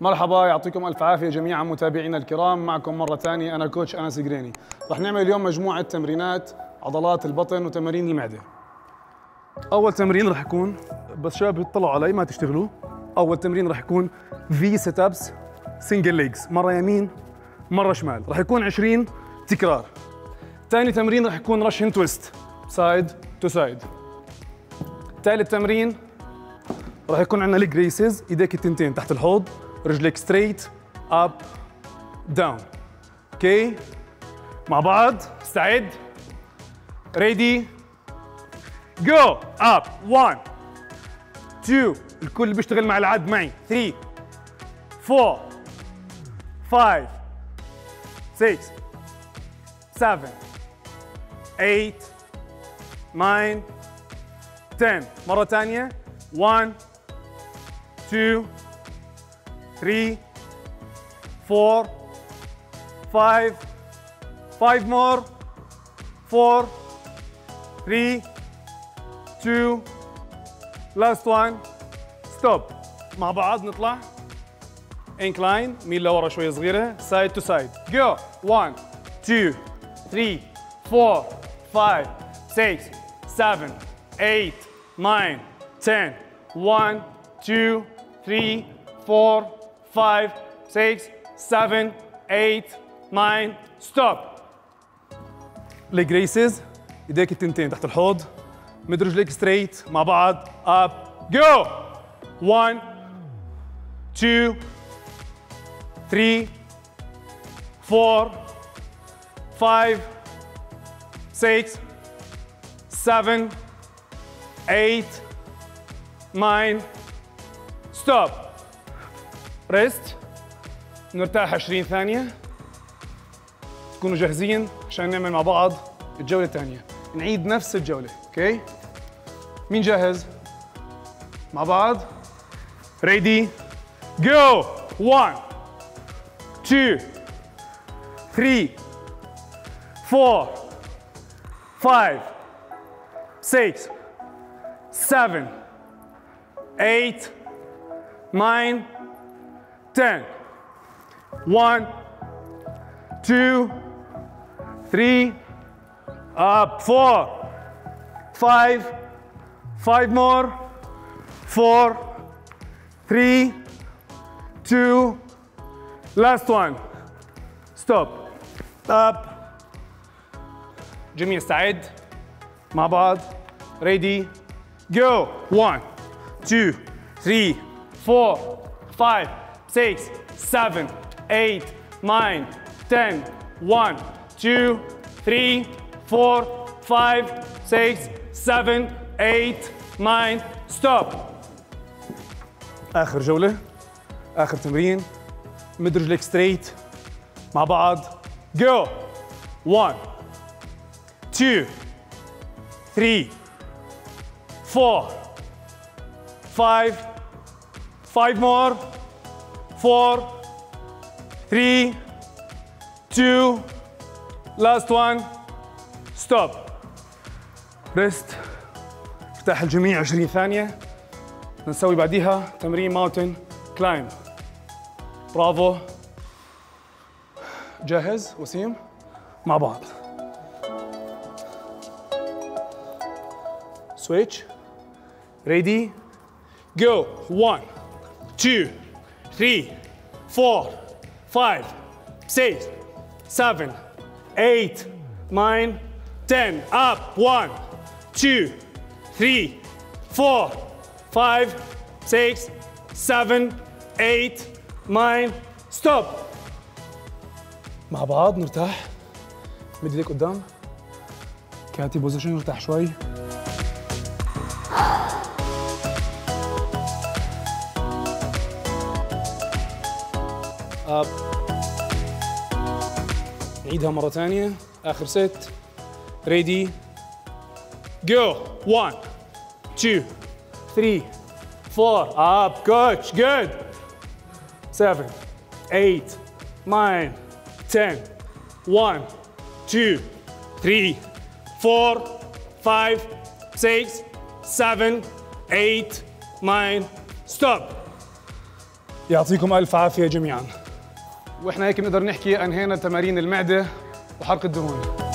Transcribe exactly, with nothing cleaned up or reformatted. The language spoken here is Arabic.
مرحبا، يعطيكم الف عافيه جميعا متابعينا الكرام. معكم مره ثانيه انا كوتش انس قريني. رح نعمل اليوم مجموعه تمرينات عضلات البطن وتمارين المعده. اول تمرين رح يكون، بس شباب بتطلعوا علي ما تشتغلوا، اول تمرين رح يكون في سيت ابس سنجل ليجز، مره يمين مره شمال، رح يكون عشرين تكرار. ثاني تمرين رح يكون راشن تويست سايد تو سايد. ثالث تمرين رح يكون عندنا ليج ريسز، ايديك التنتين تحت الحوض، رجلك ستريت اب داون. اوكي، مع بعض، استعد، ريدي، جو. اب واحد اثنين، الكل بيشتغل مع العد معي، ثلاثة أربعة خمسة ستة سبعة ثمانية تسعة عشرة. مرة ثانية، واحد اثنين three, four, five, five more, four, three, two, last one, stop. مع بعض نطلع incline، ميل لورا شوية صغيرة، side to side, go. one, two, three, four, five, six, seven, eight, nine, ten. one, two, three, four, five, six, seven, eight, nine. stop. leg raises، ايديك التنتين تحت الحوض، مد رجليك ستريت مع بعض، up go. one two three four five six seven eight nine. stop. ريست، نرتاح عشرين ثانية، تكونوا جاهزين عشان نعمل مع بعض الجولة الثانية، نعيد نفس الجولة، اوكي؟ مين جاهز؟ مع بعض، ريدي، جو. واحد اثنين ثلاثة أربعة خمسة ستة سبعة ثمانية تسعة ten. one two three up four five five more four three two last one stop up. جميع استعد، مع بعض، ready go. one two three four five six, seven, eight, nine, ten. one two three four five six seven eight nine. stop. آخر جولة، آخر تمرين، مد رجلك ستريت مع بعض، go. one two three four five five more four three two last one stop. ريست، افتح الجميع عشرين ثانية، نسوي بعديها تمرين ماونتن كلايم. برافو، جاهز وسيم؟ مع بعض، سويتش، ريدي، جو. one two three four five six seven eight nine ten. up. one two three four five six seven eight nine. stop. مع بعض نرتاح، مد ايديك قدام، كاتي بوزيشن، نرتاح شوي. Up. نعيدها مرة ثانية، آخر ست، ready go. one two three four up coach good seven eight nine ten. one two three four five six seven eight nine stop. يعطيكم ألف عافية جميعاً. وإحنا هيك بنقدر نحكي أنهينا تمارين المعدة وحرق الدهون.